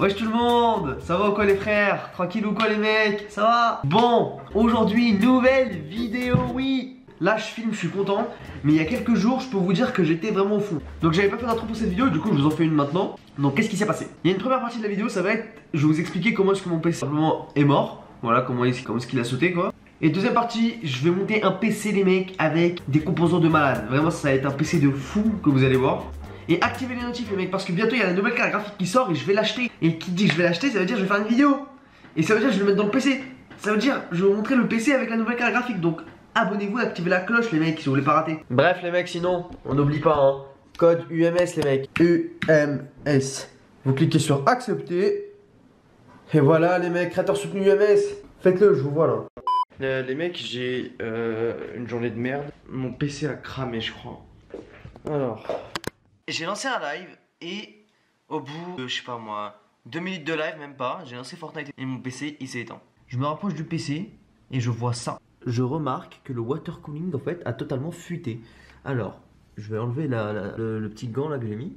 Wesh tout le monde, ça va ou quoi les frères? Tranquille ou quoi les mecs? Ça va? Bon, aujourd'hui nouvelle vidéo, oui. Là je filme, je suis content. Mais il y a quelques jours, je peux vous dire que j'étais vraiment au fond. Donc j'avais pas fait d'intro pour cette vidéo, du coup je vous en fais une maintenant. Donc qu'est-ce qui s'est passé? Il y a une première partie de la vidéo, ça va être, je vais vous expliquer comment est-ce que mon PC simplement est mort. Voilà, comment est-ce qu'il a sauté quoi. Et deuxième partie, je vais monter un PC les mecs avec des composants de malade. Vraiment ça va être un PC de fou que vous allez voir. Et activez les notifs les mecs parce que bientôt il y a la nouvelle carte graphique qui sort et je vais l'acheter. Et qui dit que je vais l'acheter, ça veut dire que je vais faire une vidéo. Et ça veut dire que je vais le mettre dans le PC. Ça veut dire que je vais vous montrer le PC avec la nouvelle carte graphique. Donc abonnez-vous et activez la cloche les mecs si vous voulez pas rater. Bref les mecs, sinon on n'oublie pas hein, code UMS les mecs. UMS. Vous cliquez sur accepter. Et voilà les mecs, créateur soutenu UMS. Faites-le, je vous vois là. Les mecs, j'ai une journée de merde. Mon PC a cramé je crois. Alors... j'ai lancé un live et au bout de, je sais pas moi, 2 minutes de live, même pas, j'ai lancé Fortnite et mon PC il s'est éteint. Je me rapproche du PC et je vois ça. Je remarque que le watercooling en fait a totalement fuité. Alors, je vais enlever le petit gant là que j'ai mis.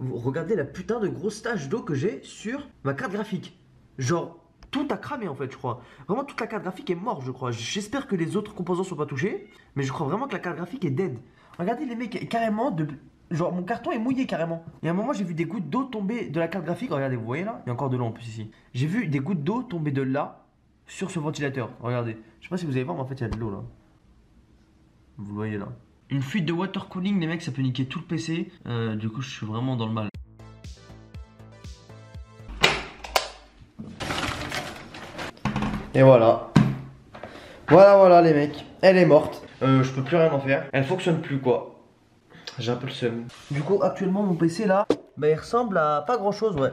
Vous regardez la putain de grosse tache d'eau que j'ai sur ma carte graphique. Genre, tout a cramé en fait je crois. Vraiment toute la carte graphique est morte je crois. J'espère que les autres composants sont pas touchés. Mais je crois vraiment que la carte graphique est dead. Regardez les mecs, carrément de... genre mon carton est mouillé carrément. Et à un moment j'ai vu des gouttes d'eau tomber de la carte graphique. Regardez, vous voyez là, il y a encore de l'eau en plus ici. J'ai vu des gouttes d'eau tomber de là sur ce ventilateur. Regardez, je sais pas si vous allez voir mais en fait il y a de l'eau là. Vous le voyez là. Une fuite de water cooling les mecs, ça peut niquer tout le PC. Du coup je suis vraiment dans le mal. Et voilà. Voilà les mecs, elle est morte. Je peux plus rien en faire. Elle fonctionne plus quoi. J'ai un peu le seum. Du coup actuellement mon PC là, bah il ressemble à pas grand chose ouais.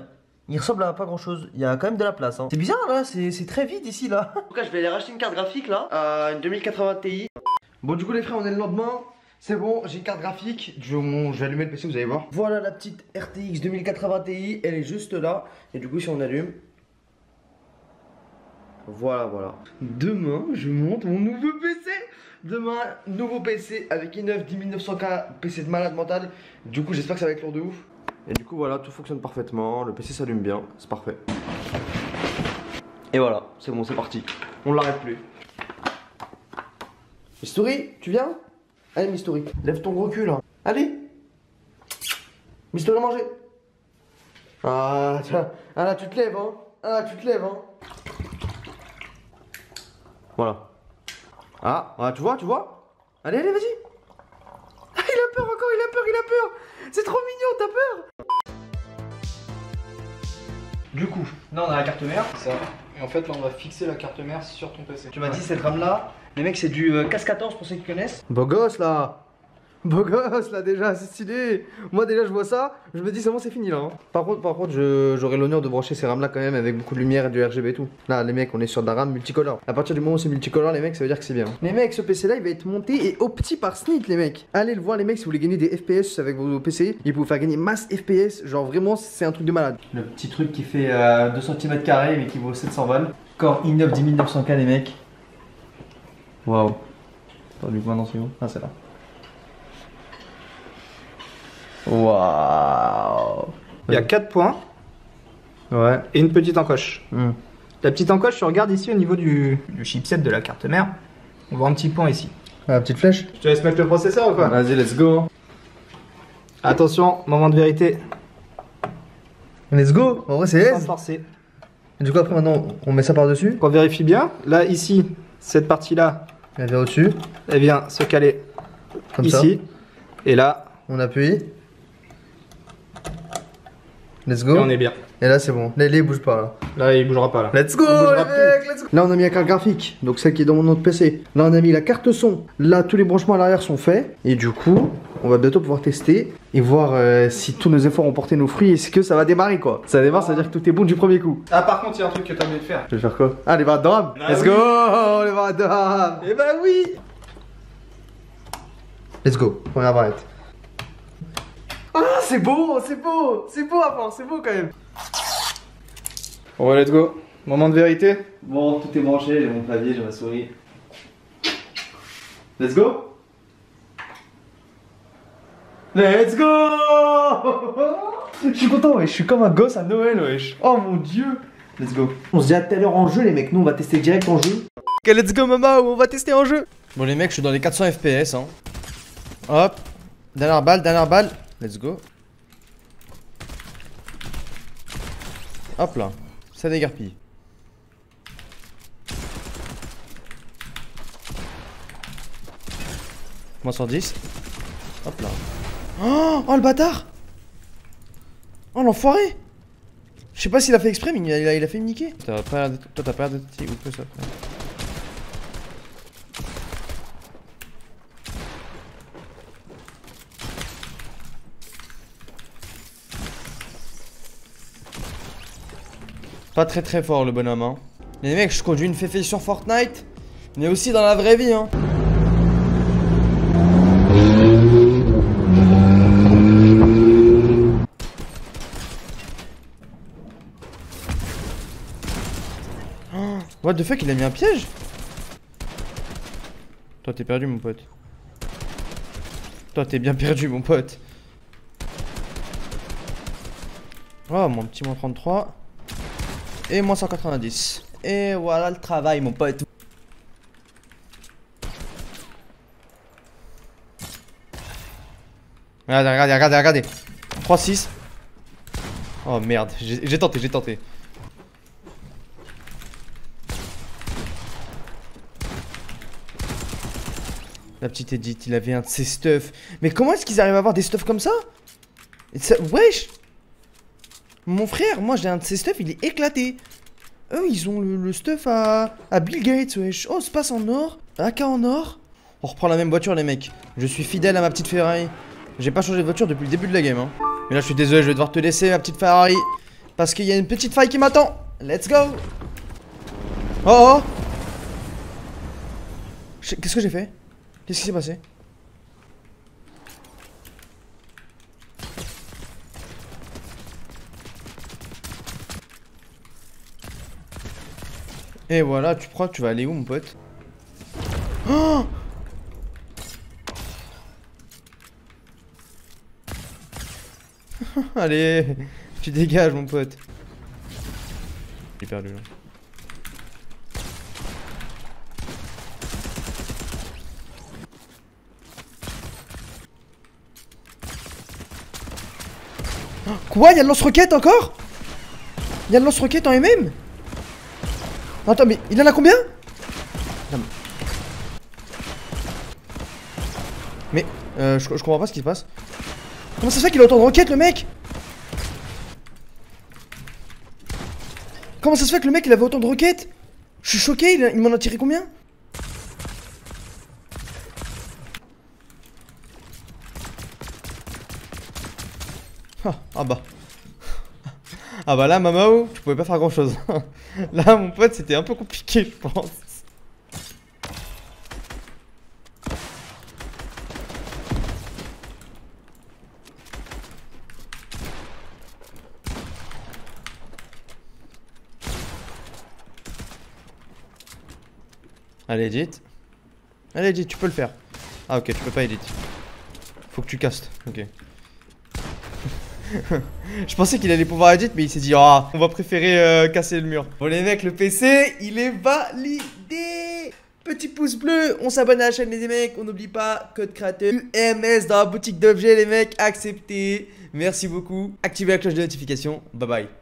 Il ressemble à pas grand chose, il y a quand même de la place hein. C'est bizarre là, c'est très vide ici là. En tout cas je vais aller racheter une carte graphique là, une 2080 Ti. Bon du coup les frères on est le lendemain. C'est bon, j'ai une carte graphique, je vais allumer le PC vous allez voir. Voilà la petite RTX 2080 Ti, elle est juste là. Et du coup si on allume. Voilà. Demain je monte mon nouveau PC. Demain, nouveau PC avec i9 10900K, PC de malade mental. Du coup, j'espère que ça va être lourd de ouf. Et du coup, voilà, tout fonctionne parfaitement. Le PC s'allume bien, c'est parfait. Et voilà, c'est bon, c'est parti. On l'arrête plus. Mystery, tu viens? Allez, Mystery, lève ton gros cul là. Allez, Mystery, manger. Ah, tiens, ah là, tu te lèves, hein. Voilà. Ah, ouais, tu vois. Allez, vas-y. Ah, il a peur encore, il a peur. C'est trop mignon, t'as peur. Du coup, là on a la carte mère. Ça. Et en fait, là on va fixer la carte mère sur ton PC. Tu m'as dit cette RAM là. Les mecs, c'est du Cas-14 pour ceux qui connaissent. Beau gosse là. Déjà, c'est stylé. Moi déjà, je vois ça. Je me dis, c'est bon, c'est fini là. Hein. Par contre, j'aurai l'honneur de brancher ces RAM là quand même avec beaucoup de lumière et du RGB et tout. Là, les mecs, on est sur de la RAM multicolore. À partir du moment où c'est multicolore, les mecs, ça veut dire que c'est bien. Les mecs, ce PC là, il va être monté et opti par Snite, les mecs. Allez le voir, les mecs, si vous voulez gagner des FPS avec vos PC, il peut vous faire gagner masse FPS. Genre, vraiment, c'est un truc de malade. Le petit truc qui fait 2 cm² mais qui vaut 700 balles. Core i9 10900K, les mecs. Waouh. Attends, du coup, maintenant c'est où? Ah, c'est là. Waouh. Il y a 4 points. Ouais. Et une petite encoche. La petite encoche, tu regardes ici au niveau du chipset de la carte mère. On voit un petit point ici. Ah, la petite flèche. Je te laisse mettre le processeur ou quoi? Vas-y, let's go. Attention, moment de vérité. Let's go. En vrai, c'est aise. Sans forcer. Et du coup, après, maintenant, on met ça par-dessus. On vérifie bien. Là, ici, cette partie-là. Elle vient au-dessus. Elle vient se caler. Comme ça. Ici. Et là. On appuie. Let's go. Et on est bien. Et là c'est bon. Là il bouge pas là. Là il bougera pas là. Let's go les mecs, let's go. Là on a mis la carte graphique, donc celle qui est dans mon autre PC. Là on a mis la carte son. Là tous les branchements à l'arrière sont faits. Et du coup on va bientôt pouvoir tester et voir si tous nos efforts ont porté nos fruits et si que ça va démarrer quoi. Ça démarre, ça veut dire que tout est bon du premier coup. Ah par contre il y a un truc que t'as oublié de faire. Je vais faire quoi? Ah les barres de RAM. Let's go les barres de RAM. Et bah oui. Let's go. Première barrette. Ah c'est beau à part, c'est beau quand même. Ouais, let's go, moment de vérité. Bon, tout est branché, j'ai mon clavier, j'ai ma souris. Let's go. Let's go. Je suis content, wesh. Je suis comme un gosse à Noël, wesh. Oh mon dieu. Let's go. On se dit à tout à l'heure en jeu, les mecs. Nous, on va tester direct en jeu. Ok, let's go, maman. On va tester en jeu. Bon, les mecs, je suis dans les 400 FPS. Hein. Hop. Dernière balle, dernière balle. Let's go. Hop là. Ça dégarpille. Moi 110. Hop là. Oh, oh le bâtard. Oh l'enfoiré. Je sais pas s'il a fait exprès mais il a fait me niquer. T'as pas l'air de... Toi t'as pas l'air de... Ou que ça. Pas très très fort le bonhomme hein. Les mecs je conduis une féfé sur Fortnite. Mais aussi dans la vraie vie hein. What the fuck, il a mis un piège? Toi t'es perdu mon pote. Toi t'es bien perdu mon pote. Oh mon petit moins 33. Et moins 190. Et voilà le travail mon pote. Regardez, regardez, regardez, regardez. 3-6. Oh merde, j'ai tenté, j'ai tenté. La petite Edith, il avait un de ses stuffs. Mais comment est-ce qu'ils arrivent à avoir des stuffs comme ça? Wesh! Mon frère, moi j'ai un de ses stuffs, il est éclaté. Eux, ils ont le stuff à Bill Gates, wesh. Oh, se passe en or. AK en or. On reprend la même voiture, les mecs. Je suis fidèle à ma petite Ferrari. J'ai pas changé de voiture depuis le début de la game. Hein. Mais là, je suis désolé, je vais devoir te laisser, ma petite Ferrari. Parce qu'il y a une petite faille qui m'attend. Let's go! Oh oh! Qu'est-ce que j'ai fait? Qu'est-ce qui s'est passé? Et voilà, tu crois que tu vas aller où mon pote? Oh! Allez, tu dégages mon pote. J'ai perdu là. Quoi? Y'a le lance-roquette encore? Y'a le lance-roquette en MM? Attends mais il en a combien? Non, mais je comprends pas ce qui se passe. Comment ça se fait qu'il a autant de roquettes le mec? Comment ça se fait que le mec il avait autant de roquettes? Je suis choqué, il m'en a tiré combien? Ah bah. Ah bah là Mamao, tu pouvais pas faire grand chose. Là mon pote c'était un peu compliqué je pense. Allez Edith. Allez Edith, tu peux le faire. Ah ok, tu peux pas Edith. Faut que tu castes, ok. Je pensais qu'il allait pouvoir edit mais il s'est dit ah oh, on va préférer casser le mur. Bon les mecs le PC il est validé. Petit pouce bleu, on s'abonne à la chaîne les mecs. On n'oublie pas code créateur UMS dans la boutique d'objets les mecs. Acceptez. Merci beaucoup. Activez la cloche de notification. Bye bye.